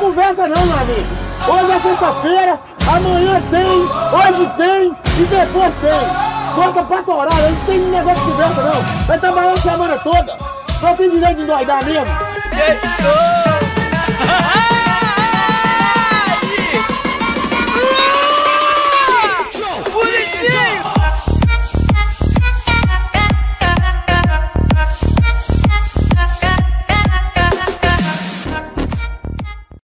conversa não, meu amigo. Hoje é sexta-feira, amanhã tem, hoje tem e depois tem. Corta pra torar, a gente tem negócio de conversa não. Vai trabalhar a semana toda. Só tem direito de endoidar mesmo.